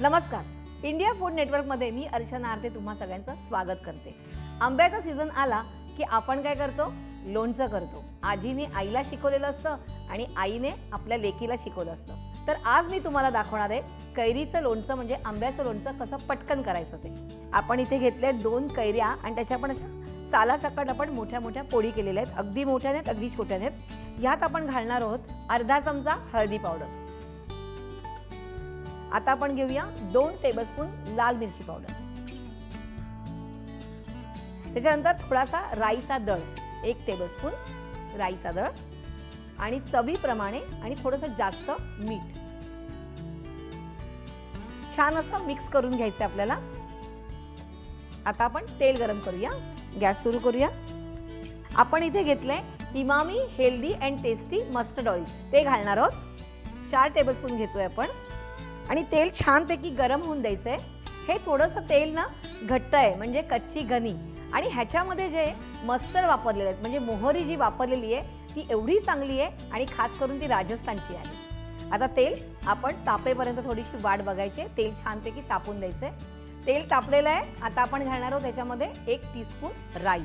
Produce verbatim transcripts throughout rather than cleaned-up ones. नमस्कार, India food network मध्ये मी अर्चना आरते तुम्हा सगळ्यांचं स्वागत करते। आंब्याचा सीजन आला की आपण काय करतो, लोणचं करतो। आजीने आईला शिकवलेलं असतं आणि आईने आपल्या लेकीला शिकवलं असतं। तर आज मी तुम्हाला दाखवणार आहे कैरीचं लोणचं म्हणजे आंब्याचं लोणचं कसं पटकन करायचं ते। आपण इथे घेतले दोन कैऱ्या आणि त्याच्या पण अशा सालासकट आपण मोठ्या मोठ्या पोळी केलेल्या आहेत। अगदी मोठ्या नाहीत, अगदी छोट्या नाहीत। यात आपण घालणार आहोत अर्धा चमचा हळदी पावडर। आता आपण घेऊया दोन टेबलस्पून लाल मिरची पावडर। त्याच्यानंतर थोडासा राईचा दळ, एक टेबलस्पून राईचा दळ आणि चवीप्रमाणे आणि थोडंसं जास्त मीठ। छान असं मिक्स करून घ्यायचं आपल्याला। आता आपण तेल गरम करूया, गॅस सुरू करूया। आपण इथे घेतलंय Emami healthy and tasty mustard oil, ते घालणार आहोत। चार टेबलस्पून घेतोय आपण आणि तेल छानपैकी गरम होऊन द्यायचं आहे। हे थोडंसं तेल ना घट्ट आहे म्हणजे कच्ची घनी, आणि ह्याच्यामध्ये जे मस्टर्ड वापरलेले आहेत म्हणजे मोहरी जी वापरलेली आहे ती एवढी चांगली आहे आणि खास करून ती राजस्थानची आहे। आता तेल आपण तापेपर्यंत थोडीशी वाट बघायची, तेल छानपैकी तापून द्यायचं आहे। तेल तापलेलं आहे, आता आपण घालणार आहोत त्याच्यामध्ये एक टीस्पून राई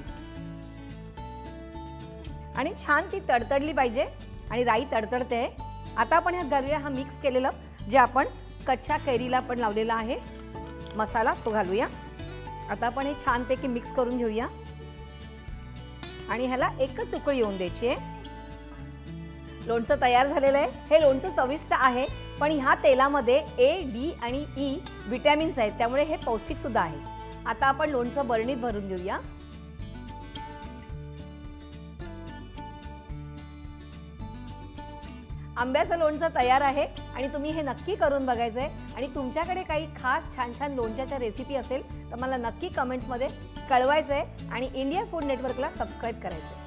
आणि छान ती तडतडली पाहिजे आणि राई तडतडते आहे। आता आपण ह्यात घालूया हा मिक्स केलेलं जे आपण कच्चा कैरीला पण लावलेला आहे मसाला, तो घालूया। आता आपण हे छानपैकी मिक्स करून घेऊया आणि ह्याला एकच उकळी येऊन द्यायची आहे। लोणचं तयार झालेलं आहे। हे लोणचं चविष्ट आहे, पण ह्या तेलामध्ये ए, डी आणि ई विटॅमिन्स आहेत, त्यामुळे हे पौष्टिक सुद्धा आहे। आता आपण लोणचं बरणीत भरून घेऊया। आंब्याचं लोणचं तयार आहे आणि तुम्ही हे नक्की करून बघायचं आहे। आणि तुमच्याकडे काही खास छान छान लोणच्याच्या रेसिपी असेल तर मला नक्की कमेंट्समध्ये कळवायचं आहे आणि इंडिया फूड नेटवर्कला सबस्क्राईब करायचं आहे।